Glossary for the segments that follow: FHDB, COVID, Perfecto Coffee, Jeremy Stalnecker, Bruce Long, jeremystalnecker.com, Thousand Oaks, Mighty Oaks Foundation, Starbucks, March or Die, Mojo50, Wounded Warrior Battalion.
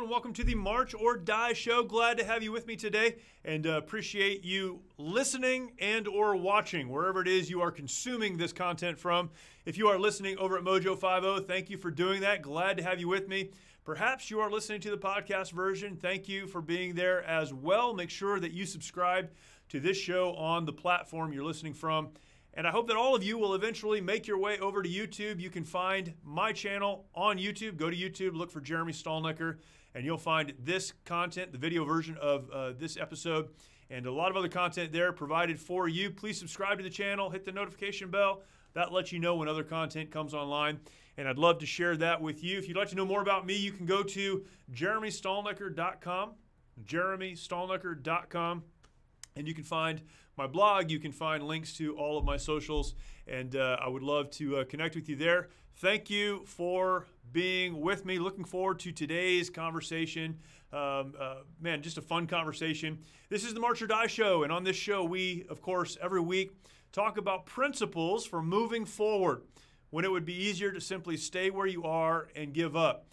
and welcome to the March or Die show. Glad to have you with me today, and appreciate you listening and or watching, wherever it is you are consuming this content from. If you are listening over at Mojo50, thank you for doing that. Glad to have you with me. Perhaps you are listening to the podcast version. Thank you for being there as well. Make sure that you subscribe to this show on the platform you're listening from. And I hope that all of you will eventually make your way over to YouTube. You can find my channel on YouTube. Go to YouTube, look for Jeremy Stalnecker, and you'll find this content, the video version of this episode, and a lot of other content there provided for you. Please subscribe to the channel, hit the notification bell. That lets you know when other content comes online, and I'd love to share that with you. If you'd like to know more about me, you can go to jeremystalnecker.com, jeremystalnecker.com, and you can find my blog. You can find links to all of my socials, and I would love to connect with you there. Thank you for being with me. Looking forward to today's conversation. Man, just a fun conversation. This is the March or Die show, and on this show we, of course, every week talk about principles for moving forward when it would be easier to simply stay where you are and give up.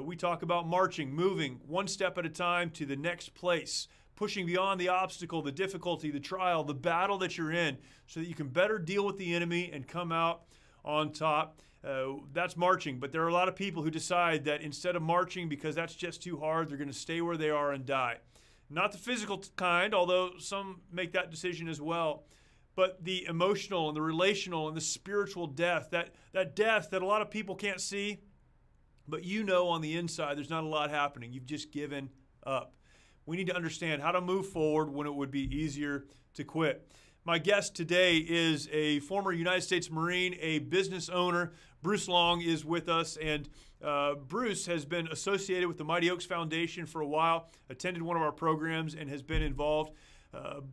We talk about marching, moving one step at a time to the next place, pushing beyond the obstacle, the difficulty, the trial, the battle that you're in, so that you can better deal with the enemy and come out on top. That's marching, but there are a lot of people who decide that instead of marching, because that's just too hard, they're going to stay where they are and die. Not the physical kind, although some make that decision as well, but the emotional and the relational and the spiritual death, that death that a lot of people can't see, but you know on the inside there's not a lot happening. You've just given up. We need to understand how to move forward when it would be easier to quit. My guest today is a former United States Marine, a business owner. Bruce Long is with us, and Bruce has been associated with the Mighty Oaks Foundation for a while, attended one of our programs, and has been involved,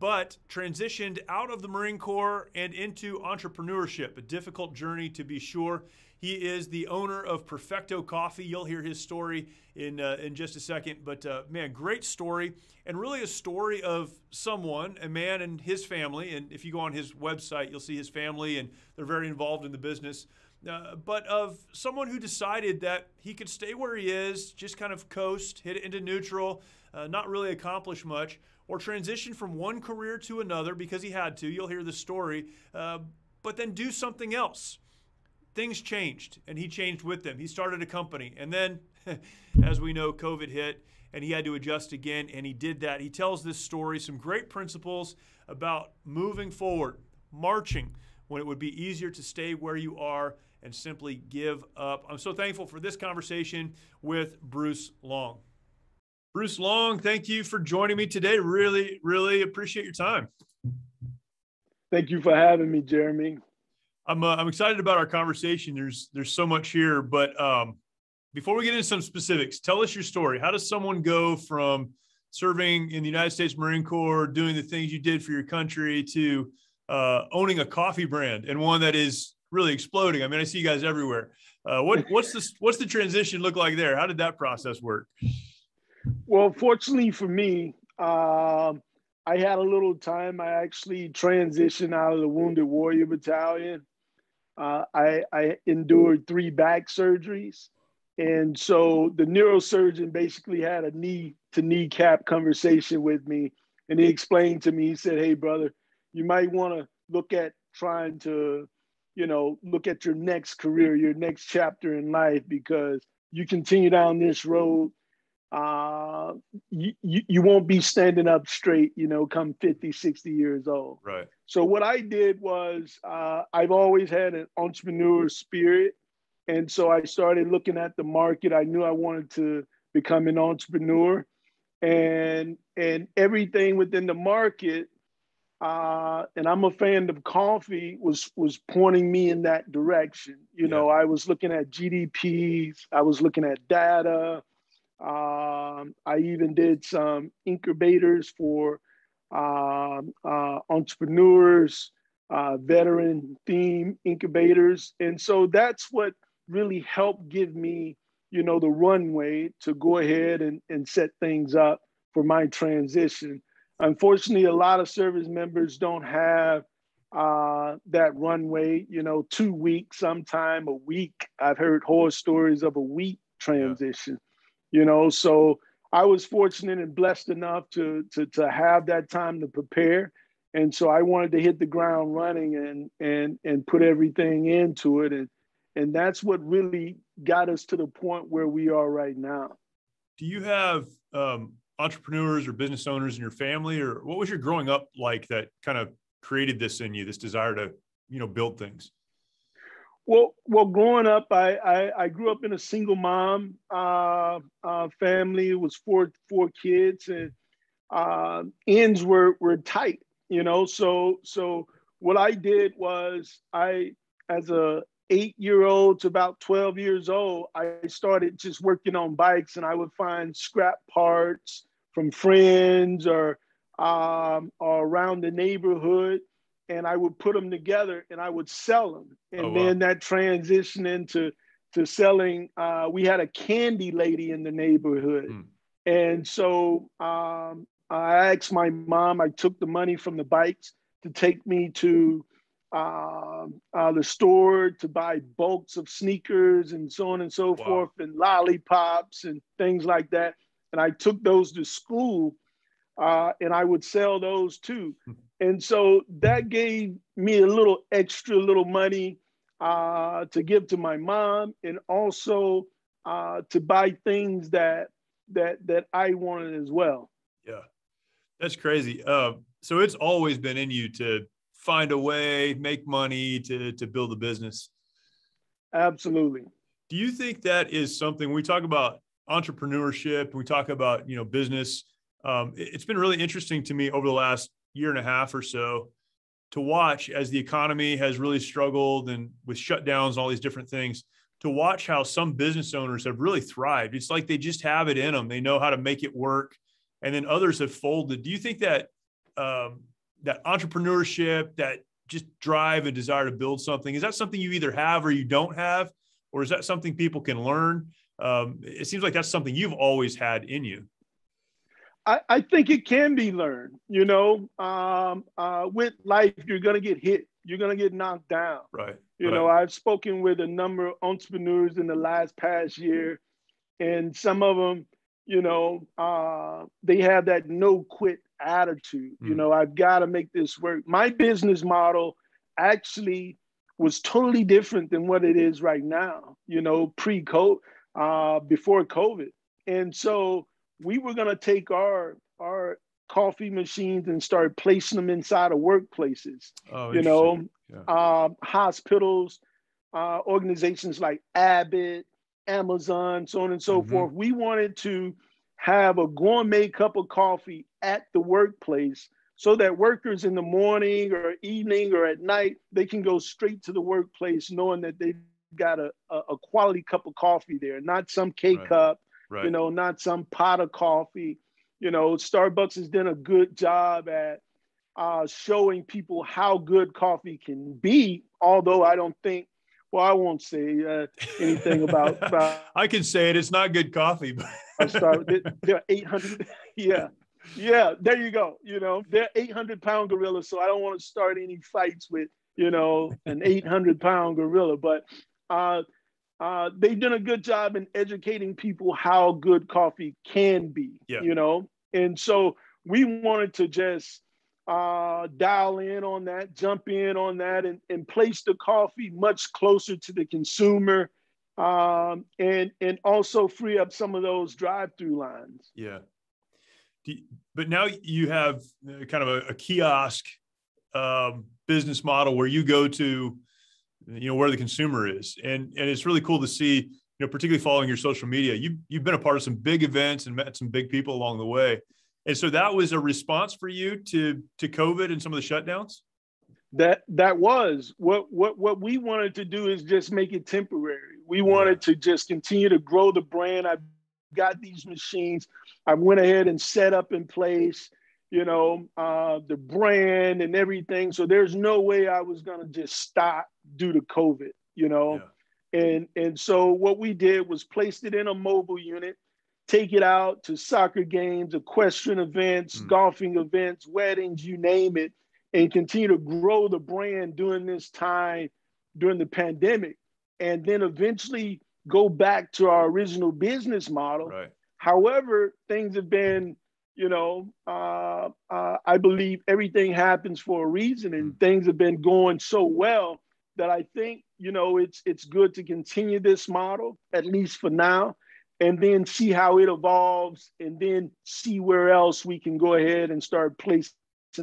but transitioned out of the Marine Corps and into entrepreneurship, a difficult journey to be sure. He is the owner of Perfecto Coffee. You'll hear his story in just a second. But, man, great story, and really a story of someone, a man and his family. And if you go on his website, you'll see his family, and they're very involved in the business. But of someone who decided that he could stay where he is, just kind of coast, hit it into neutral, not really accomplish much, or transition from one career to another because he had to. You'll hear the story. But then do something else. Things changed, and he changed with them. He started a company, and then, as we know, COVID hit, and he had to adjust again, and he did that. He tells this story, some great principles about moving forward, marching, when it would be easier to stay where you are and simply give up. I'm so thankful for this conversation with Bruce Long. Bruce Long, thank you for joining me today. Really, really appreciate your time. Thank you for having me, Jeremy. I'm excited about our conversation. There's so much here, but before we get into some specifics, tell us your story. How does someone go from serving in the United States Marine Corps, doing the things you did for your country, to owning a coffee brand, and one that is really exploding? I mean, I see you guys everywhere. What's the transition look like there? How did that process work? Well, fortunately for me, I had a little time. I actually transitioned out of the Wounded Warrior Battalion. I endured 3 back surgeries. And so the neurosurgeon basically had a knee-to-kneecap conversation with me. And he explained to me, he said, hey, brother, you might want to look at trying to, you know, look at your next career, your next chapter in life, because you continue down this road, you won't be standing up straight, you know, come 50, 60 years old. Right. So what I did was, I've always had an entrepreneur spirit. And so I started looking at the market. I knew I wanted to become an entrepreneur, and everything within the market, and I'm a fan of coffee, was pointing me in that direction. You know, I was looking at GDPs, I was looking at data. I even did some incubators for entrepreneurs, veteran theme incubators. And so that's what really helped give me, you know, the runway to go ahead and set things up for my transition. Unfortunately, a lot of service members don't have that runway, you know, 2 weeks, sometime a week. I've heard horror stories of a week transition. you know. So I was fortunate and blessed enough to have that time to prepare. And so I wanted to hit the ground running and put everything into it. And that's what really got us to the point where we are right now. Do you have entrepreneurs or business owners in your family, or what was your growing up like that kind of created this in you, this desire to, you know, build things? Well, growing up, I grew up in a single mom family. It was four kids, and ends were tight, you know. So what I did was as a 8-year-old to about 12 years old, I started just working on bikes, and I would find scrap parts from friends or around the neighborhood. And I would put them together and I would sell them. And then that transitioned into selling. We had a candy lady in the neighborhood. Mm. And so I asked my mom, I took the money from the bikes to take me to the store to buy bulks of sneakers and so on and so forth, and lollipops and things like that. And I took those to school and I would sell those too. Mm. And so that gave me a little extra little money to give to my mom, and also to buy things that I wanted as well. Yeah, that's crazy. So it's always been in you to find a way, make money, to build a business. Absolutely. Do you think that is something, when we talk about entrepreneurship, we talk about, you know, business? It's been really interesting to me over the last year and a half or so to watch, as the economy has really struggled and with shutdowns and all these different things, to watch how some business owners have really thrived. It's like they just have it in them. They know how to make it work. And then others have folded. Do you think that that entrepreneurship, that just drive and desire to build something, is that something you either have or you don't have? Or is that something people can learn? It seems like that's something you've always had in you. I think it can be learned, you know. With life, you're going to get hit. You're going to get knocked down. Right. You know, I've spoken with a number of entrepreneurs in the past year, and some of them, you know, they have that no quit attitude. Mm. You know, I've got to make this work. My business model actually was totally different than what it is right now, you know, pre-COVID, before COVID. And so we were going to take our coffee machines and start placing them inside of workplaces, you know, hospitals, organizations like Abbott, Amazon, so on and so forth. We wanted to have a gourmet cup of coffee at the workplace so that workers in the morning or evening or at night, they can go straight to the workplace knowing that they've got a quality cup of coffee there, not some K-cup. Right. You know, not some pot of coffee. You know, Starbucks has done a good job at showing people how good coffee can be, although I don't think, well, I won't say anything about I can say it, it's not good coffee. But I started, they're 800, yeah, there you go. You know, they're 800-pound gorillas, so I don't want to start any fights with, you know, an 800-pound gorilla, but they've done a good job in educating people how good coffee can be, you know? And so we wanted to just dial in on that, jump in on that, and place the coffee much closer to the consumer, and also free up some of those drive-through lines. Yeah. But now you have kind of a kiosk business model where you go to, you know, where the consumer is. And it's really cool to see, you know, particularly following your social media, you've been a part of some big events and met some big people along the way. And so that was a response for you to COVID and some of the shutdowns? That was. What we wanted to do is just make it temporary. We wanted to just continue to grow the brand. I've got these machines. I went ahead and set up in place, you know, the brand and everything. So there's no way I was going to just stop due to COVID, you know? Yeah. And so what we did was placed it in a mobile unit, take it out to soccer games, equestrian events, golfing events, weddings, you name it, and continue to grow the brand during this time, during the pandemic, and then eventually go back to our original business model However, things have been, you know, I believe everything happens for a reason, and things have been going so well that I think, you know, it's good to continue this model, at least for now, and then see how it evolves, and then see where else we can go ahead and start placing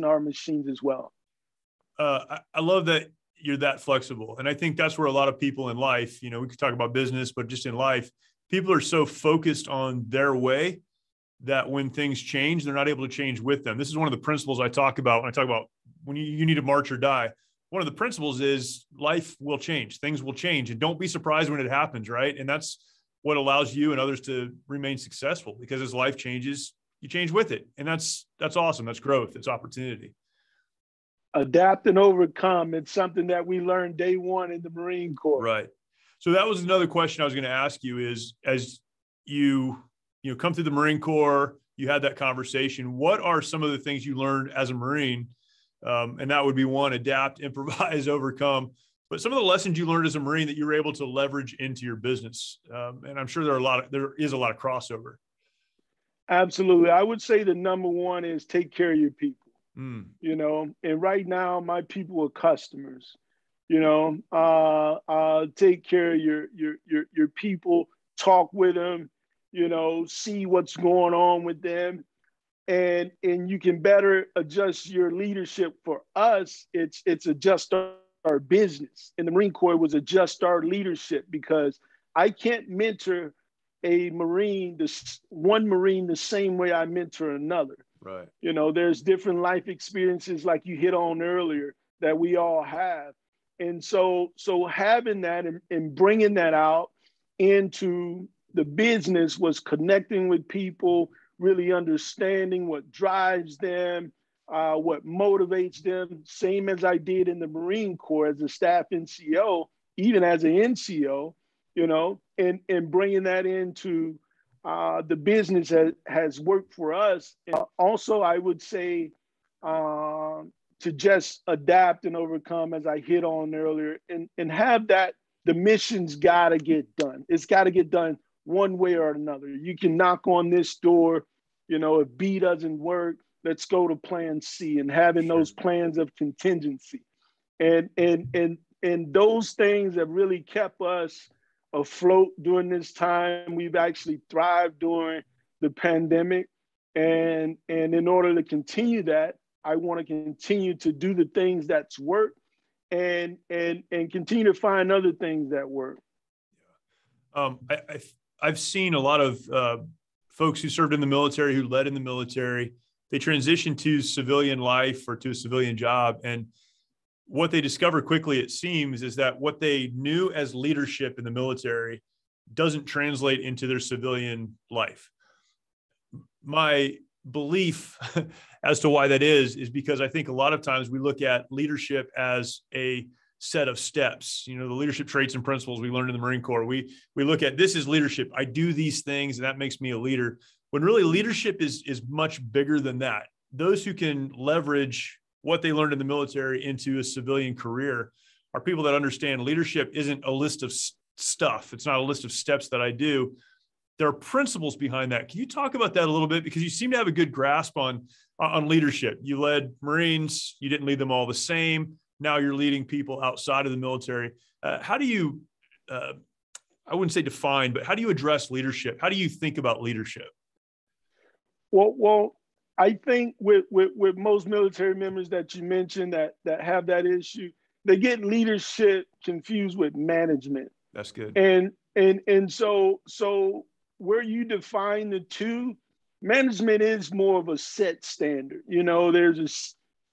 our machines as well. I love that you're that flexible. And I think that's where a lot of people in life, you know, we could talk about business, but just in life, people are so focused on their way that when things change, they're not able to change with them. This is one of the principles I talk about when I talk about when you need to march or die. One of the principles is life will change. Things will change. And don't be surprised when it happens, right? And that's what allows you and others to remain successful, because as life changes, you change with it. And that's awesome. That's growth. It's opportunity. Adapt and overcome. It's something that we learned day one in the Marine Corps. Right. So that was another question I was going to ask you is, as you come through the Marine Corps, you had that conversation. What are some of the things you learned as a Marine? And that would be one, adapt, improvise, overcome. But some of the lessons you learned as a Marine that you were able to leverage into your business. And I'm sure there is a lot of crossover. Absolutely. I would say the number one is take care of your people, you know, and right now my people are customers, you know, take care of your people, talk with them, you know, see what's going on with them. And you can better adjust your leadership. For us, it's adjust our business. In the Marine Corps, it was adjust our leadership, because I can't mentor a Marine, one Marine, the same way I mentor another. Right. You know, there's different life experiences, like you hit on earlier, that we all have, and so having that and bringing that out into the business was connecting with people, really understanding what drives them, what motivates them, same as I did in the Marine Corps as a staff NCO, even as an NCO, you know, and bringing that into the business has worked for us. And also, I would say to just adapt and overcome, as I hit on earlier, and have that, the mission's got to get done. It's got to get done one way or another. You can knock on this door, you know, if B doesn't work, let's go to plan C, and having those plans of contingency. And those things have really kept us afloat during this time. We've actually thrived during the pandemic. And in order to continue that, I want to continue to do the things that's worked and continue to find other things that work. I've seen a lot of folks who served in the military, who led in the military, they transitioned to civilian life or to a civilian job. And what they discover quickly, it seems, is that what they knew as leadership in the military doesn't translate into their civilian life. My belief as to why that is because I think a lot of times we look at leadership as a set of steps, you know, the leadership traits and principles we learned in the Marine Corps. We look at this as leadership. I do these things and that makes me a leader. When really leadership is much bigger than that. Those who can leverage what they learned in the military into a civilian career are people that understand leadership isn't a list of stuff. It's not a list of steps that I do. There are principles behind that. Can you talk about that a little bit? Because you seem to have a good grasp on leadership. You led Marines. You didn't lead them all the same. Now you're leading people outside of the military. How do you, I wouldn't say define, but how do you address leadership? How do you think about leadership? Well, I think with most military members that you mentioned that have that issue, they get leadership confused with management. That's good. And so where you define the two, management is more of a set standard. You know, there's a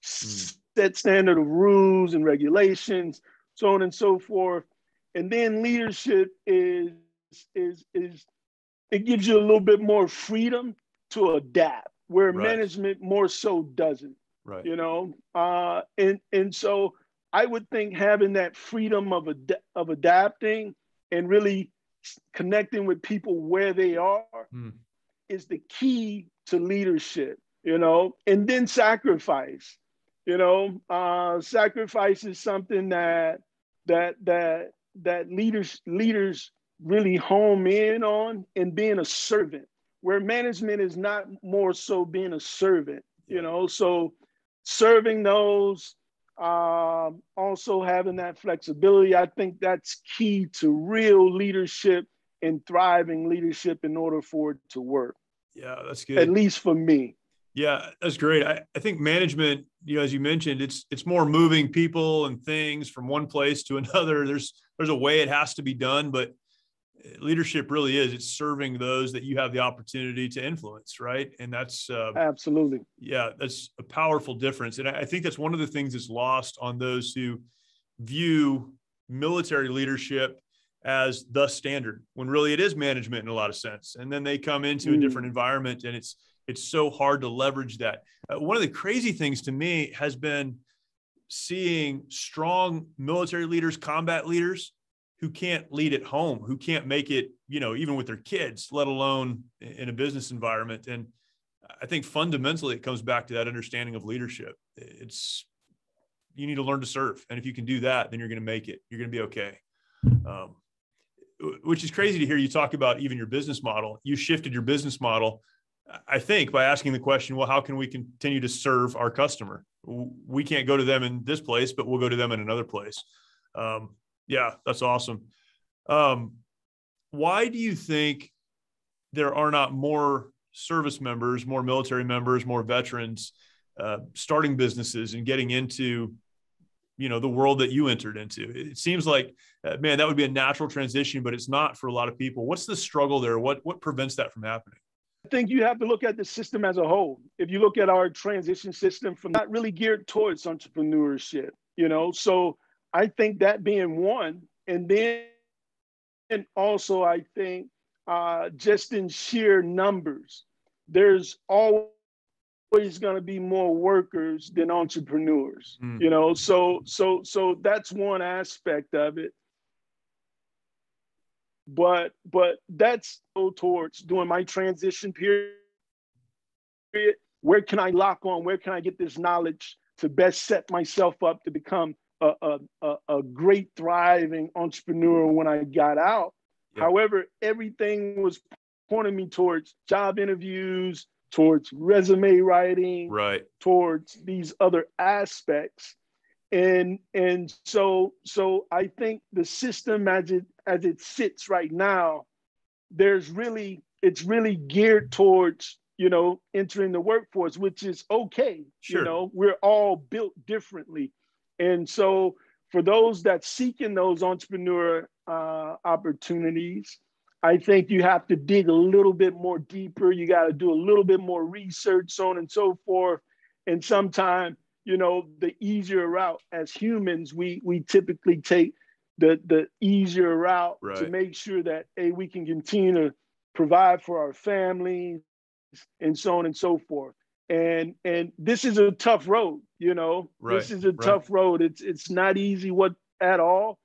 set standard of rules and regulations, so on and so forth. And then leadership is it gives you a little bit more freedom to adapt, where management more so doesn't, you know? And so I would think having that freedom of adapting and really connecting with people where they are is the key to leadership, you know? And then sacrifice. You know, sacrifice is something that leaders really home in on, and being a servant, where management is not more so being a servant, you know, so serving those, also having that flexibility. I think that's key to real leadership and thriving leadership in order for it to work. Yeah, that's good. At least for me. Yeah, that's great. I think management, you know, as you mentioned, it's more moving people and things from one place to another. There's a way it has to be done, but leadership really is. It's serving those that you have the opportunity to influence, right? And that's absolutely. Yeah, that's a powerful difference. And I think that's one of the things that's lost on those who view military leadership as the standard, when really it is management in a lot of sense. And then they come into a different environment, and it's so hard to leverage that. One of the crazy things to me has been seeing strong military leaders, combat leaders, who can't lead at home, who can't make it, you know, even with their kids, let alone in a business environment. And I think fundamentally it comes back to that understanding of leadership. It's, you need to learn to serve. And if you can do that, then you're going to make it, you're going to be okay. Which is crazy to hear you talk about even your business model. You shifted your business model, I think, by asking the question, well, how can we continue to serve our customer? We can't go to them in this place, but we'll go to them in another place. Yeah, that's awesome. Why do you think there are not more service members, more military members, more veterans starting businesses and getting into, you know, the world that you entered into? It seems like, man, that would be a natural transition, but it's not for a lot of people. What's the struggle there? What prevents that from happening? I think you have to look at the system as a whole. If you look at our transition system, from not really geared towards entrepreneurship, you know, so I think that being one, and then also I think just in sheer numbers, there's always going to be more workers than entrepreneurs, you know, so that's one aspect of it. But that's go towards doing my transition period. Where can I lock on? Where can I get this knowledge to best set myself up to become a great thriving entrepreneur when I got out? Yeah. However, everything was pointing me towards job interviews, towards resume writing, right, towards these other aspects. And so I think the system as it sits right now, it's really geared towards, you know, entering the workforce, which is okay. Sure. You know, we're all built differently. And so for those that seeking those entrepreneur opportunities, I think you have to dig a little bit more deeper. You got to do a little bit more research, so on and so forth. And sometimes, you know, the easier route as humans, we typically take the easier route, right, to make sure that, hey, we can continue to provide for our families and so on and so forth. And this is a tough road, you know, right, this is a tough road. It's not easy at all.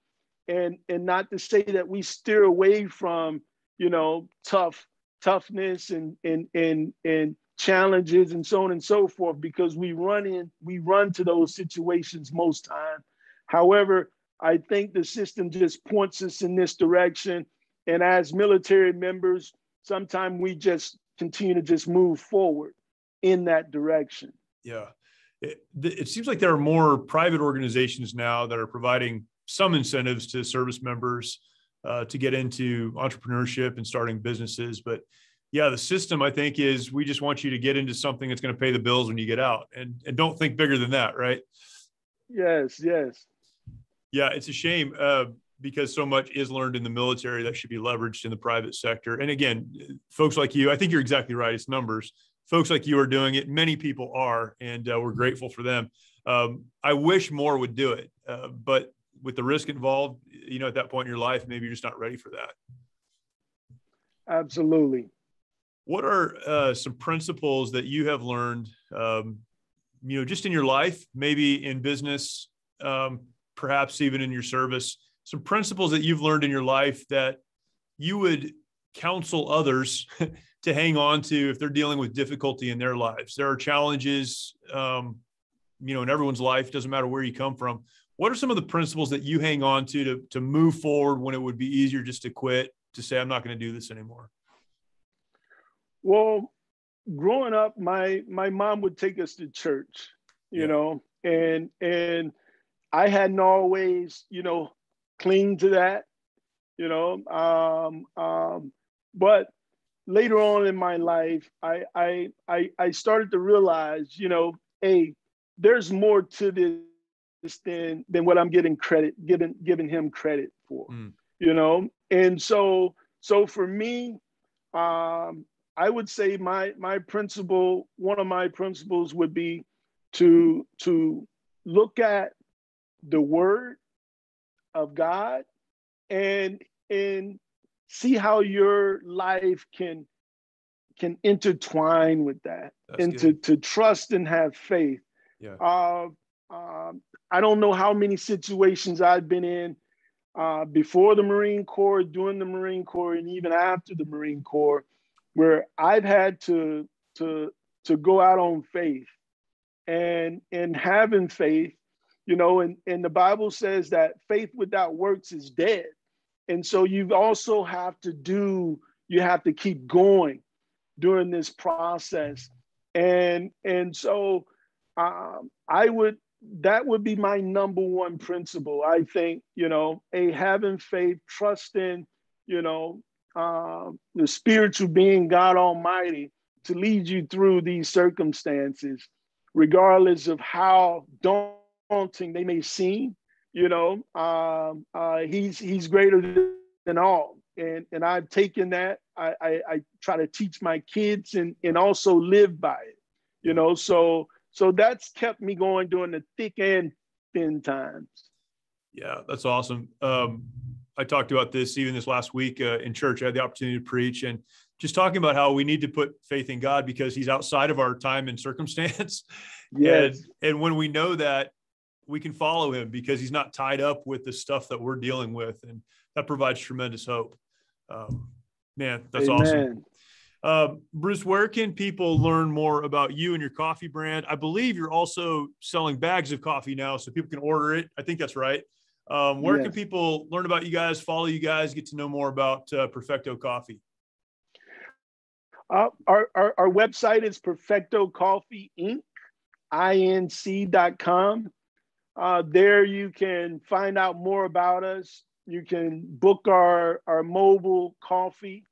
And not to say that we steer away from, you know, toughness and challenges and so on and so forth, because we run to those situations most time. However, I think the system just points us in this direction. And as military members, sometimes we just continue to just move forward in that direction. Yeah. It seems like there are more private organizations now that are providing some incentives to service members to get into entrepreneurship and starting businesses. But yeah, the system, I think, is we just want you to get into something that's going to pay the bills when you get out, and don't think bigger than that, right? Yes, yes. Yeah, it's a shame because so much is learned in the military that should be leveraged in the private sector. And again, folks like you, I think you're exactly right. It's numbers. Folks like you are doing it. Many people are, and we're grateful for them. I wish more would do it, but with the risk involved, you know, at that point in your life, maybe you're just not ready for that. Absolutely. What are some principles that you have learned, you know, just in your life, maybe in business, perhaps even in your service, some principles that you've learned in your life that you would counsel others to hang on to if they're dealing with difficulty in their lives? There are challenges, you know, in everyone's life, doesn't matter where you come from. What are some of the principles that you hang on to move forward when it would be easier just to quit, to say, I'm not going to do this anymore? Well, growing up, my mom would take us to church, you know, and I hadn't always, you know, clinged to that, you know. But later on in my life, I started to realize, you know, hey, there's more to this than what I'm getting credit, giving him credit for, you know. And so for me, I would say my principle, one of my principles would be to look at the Word of God and see how your life can intertwine with that. That's and good. To trust and have faith. Yeah. I don't know how many situations I've been in before the Marine Corps, during the Marine Corps, and even after the Marine Corps, where I've had to go out on faith and having faith, you know, and the Bible says that faith without works is dead. And so you also have to keep going during this process. And so that would be my number one principle. I think, you know, having faith, trusting, you know, the spiritual being, God Almighty, to lead you through these circumstances, regardless of how daunting they may seem. You know, he's greater than all. And I've taken that. I try to teach my kids and also live by it, you know. So that's kept me going during the thick and thin times. Yeah, that's awesome. I talked about this even this last week in church. I had the opportunity to preach and just talking about how we need to put faith in God because he's outside of our time and circumstance. Yes. And when we know that, we can follow him because he's not tied up with the stuff that we're dealing with. And that provides tremendous hope. Man, that's awesome. Bruce, where can people learn more about you and your coffee brand? I believe you're also selling bags of coffee now, so people can order it. I think that's right. Where can people learn about you guys, follow you guys, get to know more about Perfecto Coffee? Our website is Perfecto Coffee Inc. inc.com. There you can find out more about us. You can book our mobile coffee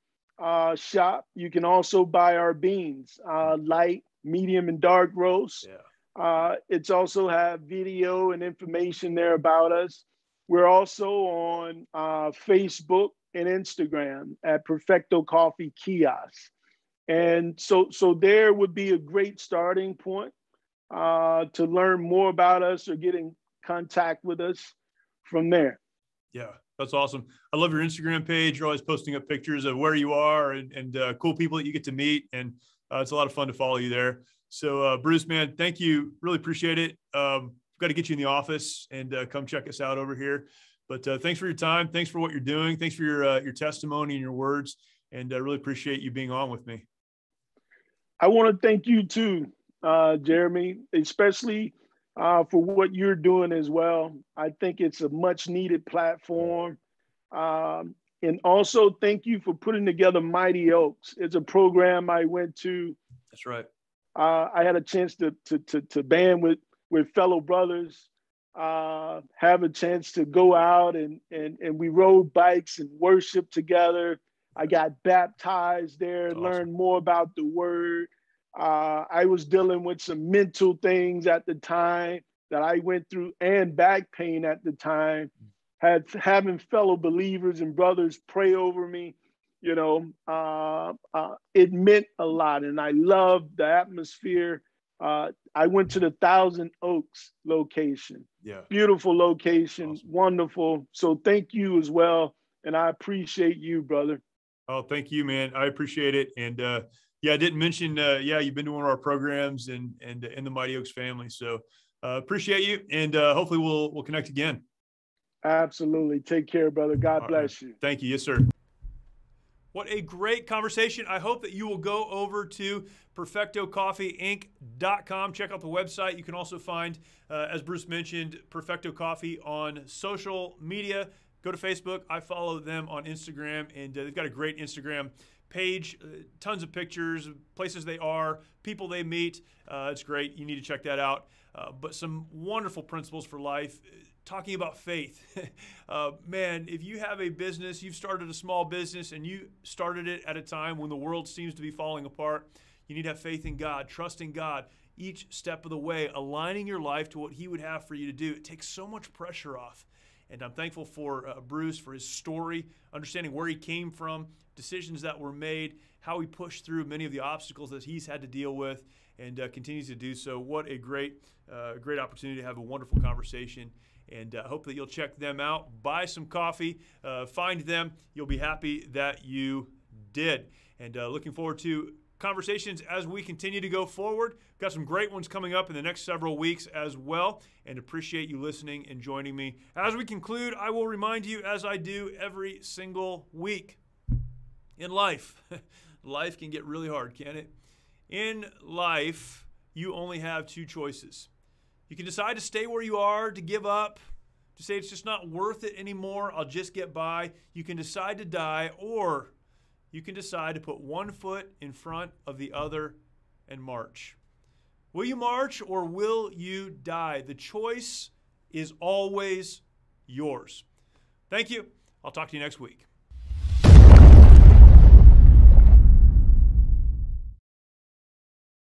shop. You can also buy our beans, light, medium, and dark roast. Yeah. It's also have video and information there about us. We're also on Facebook and Instagram at Perfecto Coffee Kiosk. And so there would be a great starting point to learn more about us or get in contact with us from there. Yeah. That's awesome. I love your Instagram page. You're always posting up pictures of where you are and cool people that you get to meet. And it's a lot of fun to follow you there. So Bruce, man, thank you. Really appreciate it. We've got to get you in the office and come check us out over here. But thanks for your time. Thanks for what you're doing. Thanks for your testimony and your words. And I really appreciate you being on with me. I want to thank you too, Jeremy, especially for what you're doing as well. I think it's a much needed platform. And also thank you for putting together Mighty Oaks. It's a program I went to. That's right. I had a chance to band with fellow brothers, have a chance to go out and we rode bikes and worshiped together. I got baptized there, awesome. Learned more about the Word. I was dealing with some mental things at the time that I went through and back pain at the time, having fellow believers and brothers pray over me, you know, it meant a lot. And I loved the atmosphere. I went to the Thousand Oaks location, beautiful location, awesome. Wonderful. So thank you as well. And I appreciate you, brother. Oh, thank you, man. I appreciate it. And, yeah, I didn't mention, you've been to one of our programs and in the Mighty Oaks family. So appreciate you. And hopefully we'll connect again. Absolutely. Take care, brother. God All bless right. you. Thank you. Yes, sir. What a great conversation. I hope that you will go over to PerfectoCoffeeInc.com. Check out the website. You can also find, as Bruce mentioned, Perfecto Coffee on social media. Go to Facebook. I follow them on Instagram, and they've got a great Instagram page, tons of pictures, places they are, people they meet. It's great. You need to check that out. But some wonderful principles for life. Talking about faith. Man, if you have a business, you've started a small business, and you started it at a time when the world seems to be falling apart, you need to have faith in God, trust in God each step of the way, aligning your life to what He would have for you to do. It takes so much pressure off. And I'm thankful for Bruce, for his story, understanding where he came from, decisions that were made, how he pushed through many of the obstacles that he's had to deal with, and continues to do so. What a great opportunity to have a wonderful conversation. And I hope that you'll check them out. Buy some coffee. Find them. You'll be happy that you did. And looking forward to conversations as we continue to go forward. We've got some great ones coming up in the next several weeks as well. And appreciate you listening and joining me. As we conclude, I will remind you, as I do every single week, in life, life can get really hard, can't it? In life, you only have two choices. You can decide to stay where you are, to give up, to say it's just not worth it anymore, I'll just get by. You can decide to die, or you can decide to put one foot in front of the other and march. Will you march, or will you die? The choice is always yours. Thank you. I'll talk to you next week.